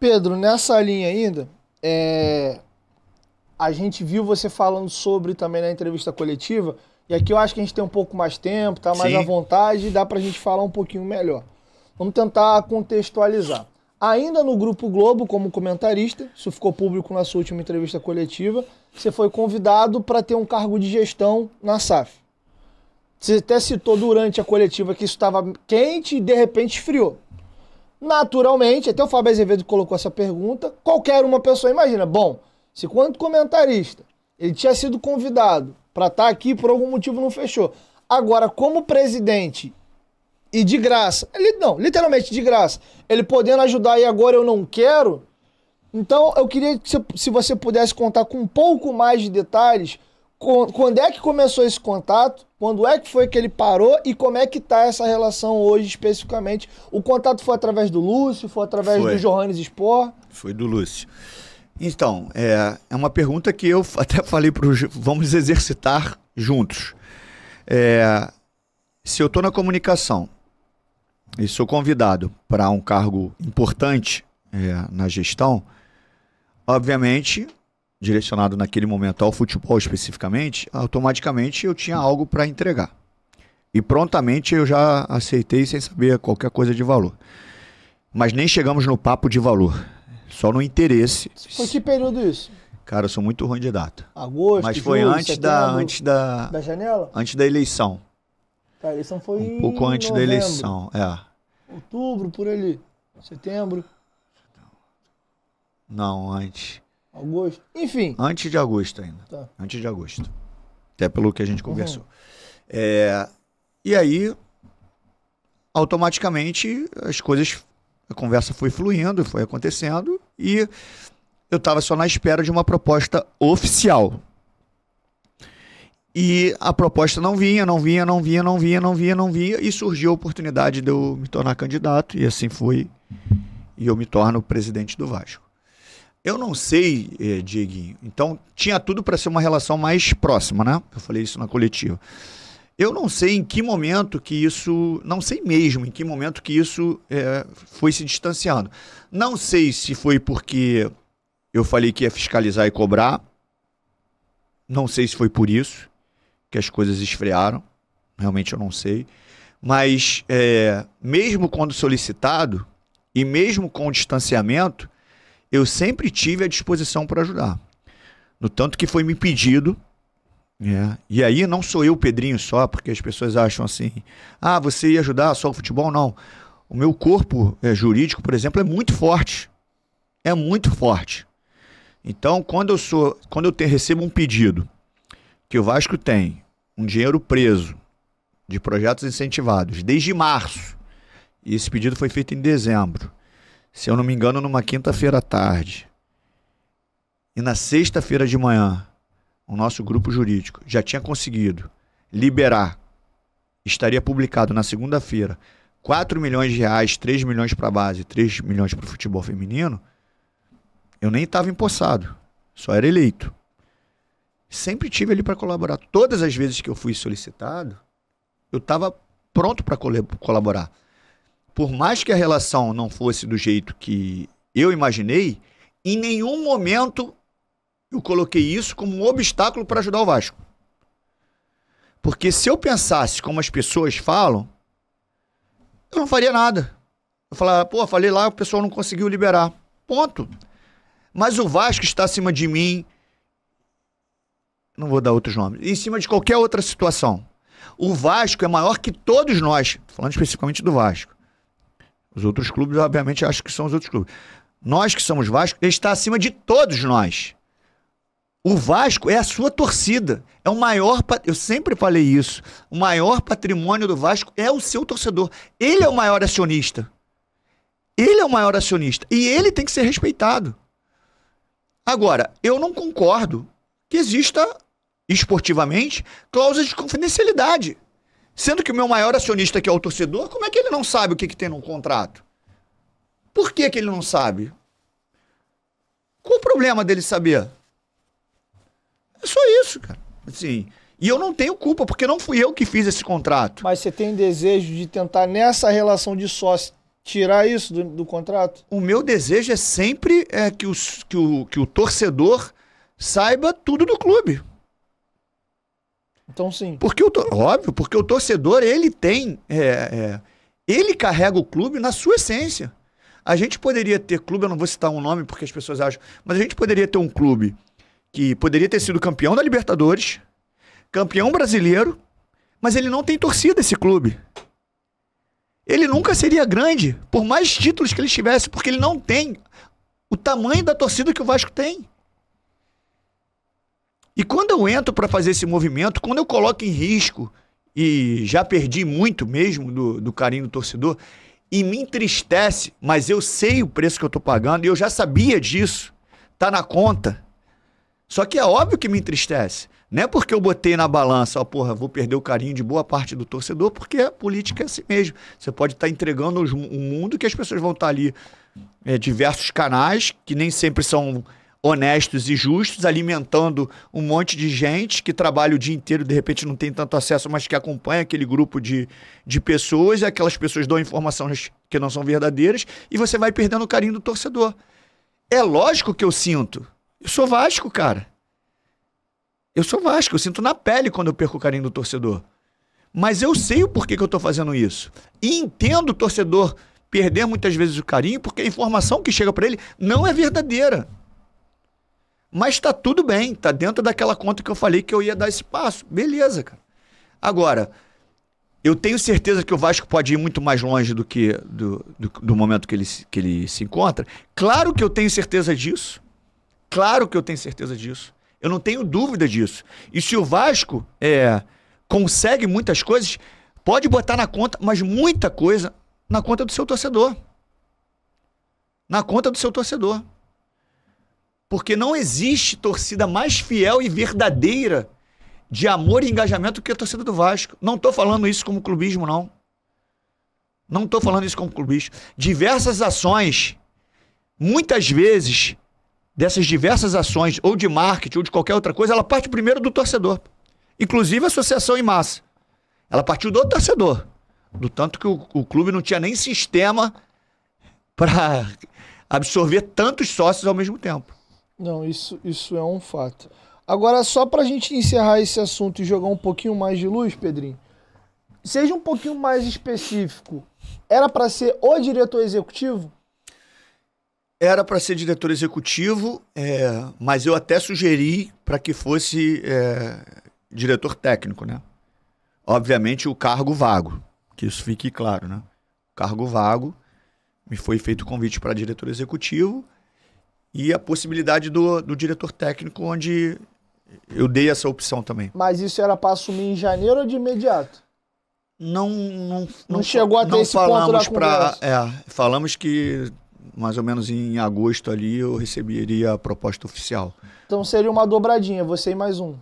Pedro, nessa linha ainda, a gente viu você falando sobre também na entrevista coletiva, e aqui eu acho que a gente tem um pouco mais tempo, tá mais à vontade, e dá pra gente falar um pouquinho melhor. Vamos tentar contextualizar. Ainda no Grupo Globo, como comentarista, isso ficou público na sua última entrevista coletiva, você foi convidado para ter um cargo de gestão na SAF. Você até citou durante a coletiva que isso estava quente e de repente esfriou. Naturalmente, até o Fábio Azevedo colocou essa pergunta, qualquer uma pessoa imagina, bom, se quanto comentarista ele tinha sido convidado para estar aqui, por algum motivo não fechou. Agora, como presidente e de graça, não, literalmente de graça, ele podendo ajudar e agora eu não quero, então eu queria que se você pudesse contar com um pouco mais de detalhes, quando é que começou esse contato, quando é que foi que ele parou e como é que está essa relação hoje especificamente? O contato foi através do Lúcio, foi através do Johannes Sport? Foi do Lúcio. Então, é uma pergunta que eu até falei para os... Vamos exercitar juntos. Se eu estou na comunicação e sou convidado para um cargo importante na gestão, obviamente... direcionado naquele momento ao futebol especificamente, automaticamente eu tinha algo para entregar. E prontamente eu já aceitei sem saber qualquer coisa de valor. Mas nem chegamos no papo de valor, só no interesse. Foi que período isso? Cara, eu sou muito ruim de data. Agosto, mas foi julho, antes da janela? Antes da eleição. A eleição foi um pouco antes novembro, da eleição, outubro, por ali, setembro. Não, antes... Agosto, enfim. Antes de agosto ainda. Tá. Antes de agosto. Até pelo que a gente conversou. E aí, automaticamente, as coisas... A conversa foi fluindo, foi acontecendo. E eu estava só na espera de uma proposta oficial. E a proposta não vinha. E surgiu a oportunidade de eu me tornar candidato. E assim foi. E eu me torno presidente do Vasco. Eu não sei, Dieguinho, então tinha tudo para ser uma relação mais próxima, né? Eu falei isso na coletiva. Eu não sei em que momento que isso, não sei mesmo em que momento que isso foi se distanciando. Não sei se foi porque eu falei que ia fiscalizar e cobrar, não sei se foi por isso que as coisas esfriaram, realmente eu não sei. Mas mesmo quando solicitado e mesmo com o distanciamento, eu sempre tive a disposição para ajudar. No tanto que foi me pedido, e aí não sou eu, Pedrinho, só, porque as pessoas acham assim, ah, você ia ajudar só o futebol? Não. O meu corpo jurídico, por exemplo, é muito forte. É muito forte. Então, quando eu recebo um pedido que o Vasco tem um dinheiro preso de projetos incentivados desde março, e esse pedido foi feito em dezembro, se eu não me engano, numa quinta-feira à tarde. E na sexta-feira de manhã, o nosso grupo jurídico já tinha conseguido liberar, estaria publicado na segunda-feira, 4 milhões de reais, 3 milhões para a base, 3 milhões para o futebol feminino, eu nem estava empossado, só era eleito. Sempre tive ali para colaborar. Todas as vezes que eu fui solicitado, eu estava pronto para colaborar. Por mais que a relação não fosse do jeito que eu imaginei, em nenhum momento eu coloquei isso como um obstáculo para ajudar o Vasco. Porque se eu pensasse como as pessoas falam, eu não faria nada. Eu falava, pô, falei lá, o pessoal não conseguiu liberar. Ponto. Mas o Vasco está acima de mim, não vou dar outros nomes, em cima de qualquer outra situação. O Vasco é maior que todos nós, falando especificamente do Vasco. Os outros clubes, obviamente, acho que são os outros clubes. Nós que somos Vasco, ele está acima de todos nós. O Vasco é a sua torcida. É o maior, eu sempre falei isso, o maior patrimônio do Vasco é o seu torcedor. Ele é o maior acionista. Ele é o maior acionista. E ele tem que ser respeitado. Agora, eu não concordo que exista, esportivamente, cláusula de confidencialidade. Sendo que o meu maior acionista, que é o torcedor, como é que ele não sabe o que tem no contrato? Por que ele não sabe? Qual o problema dele saber? É só isso, cara. Assim, e eu não tenho culpa, porque não fui eu que fiz esse contrato. Mas você tem desejo de tentar, nessa relação de sócio, tirar isso do contrato? O meu desejo é sempre que o torcedor saiba tudo do clube. Então sim. Porque óbvio, porque o torcedor, ele tem... ele carrega o clube na sua essência. A gente poderia ter clube, eu não vou citar um nome porque as pessoas acham, mas a gente poderia ter um clube que poderia ter sido campeão da Libertadores, campeão brasileiro, mas ele não tem torcida, esse clube. Ele nunca seria grande, por mais títulos que ele tivesse, porque ele não tem o tamanho da torcida que o Vasco tem. E quando eu entro para fazer esse movimento, quando eu coloco em risco, e já perdi muito mesmo do carinho do torcedor, e me entristece, mas eu sei o preço que eu tô pagando, e eu já sabia disso, tá na conta. Só que é óbvio que me entristece. Não é porque eu botei na balança, ó, porra, vou perder o carinho de boa parte do torcedor, porque a política é assim mesmo. Você pode estar entregando um mundo que as pessoas vão estar ali, diversos canais, que nem sempre são honestos e justos, alimentando um monte de gente que trabalha o dia inteiro, de repente não tem tanto acesso, mas que acompanha aquele grupo de pessoas, e aquelas pessoas dão informações que não são verdadeiras, e você vai perdendo o carinho do torcedor. É lógico que eu sinto. Eu sou Vasco, cara. Eu sou Vasco, eu sinto na pele quando eu perco o carinho do torcedor. Mas eu sei o porquê que eu tô fazendo isso. E entendo o torcedor perder muitas vezes o carinho, porque a informação que chega para ele não é verdadeira. Mas tá tudo bem, tá dentro daquela conta que eu falei que eu ia dar esse passo. Beleza, cara. Agora, eu tenho certeza que o Vasco pode ir muito mais longe do que do momento que ele se encontra. Claro que eu tenho certeza disso. Claro que eu tenho certeza disso. Eu não tenho dúvida disso. E se o Vasco consegue muitas coisas, pode botar na conta, mas muita coisa, na conta do seu torcedor. Na conta do seu torcedor. Porque não existe torcida mais fiel e verdadeira de amor e engajamento que a torcida do Vasco. Não estou falando isso como clubismo, não. Não estou falando isso como clubismo. Diversas ações, muitas vezes, dessas diversas ações, ou de marketing, ou de qualquer outra coisa, ela parte primeiro do torcedor. Inclusive a associação em massa. Ela partiu do torcedor. Do tanto que o clube não tinha nem sistema para absorver tantos sócios ao mesmo tempo. Não, isso é um fato. Agora, só pra gente encerrar esse assunto e jogar um pouquinho mais de luz, Pedrinho, seja um pouquinho mais específico. Era pra ser o diretor executivo? Era pra ser diretor executivo, mas eu até sugeri pra que fosse diretor técnico, né? Obviamente, o cargo vago, que isso fique claro, né? Cargo vago, me foi feito o convite para diretor executivo, e a possibilidade do diretor técnico, onde eu dei essa opção também. Mas isso era para assumir em janeiro ou de imediato? Não chegou a ter esse ponto da conversa. Falamos que mais ou menos em agosto ali eu receberia a proposta oficial. Então seria uma dobradinha, você e mais um.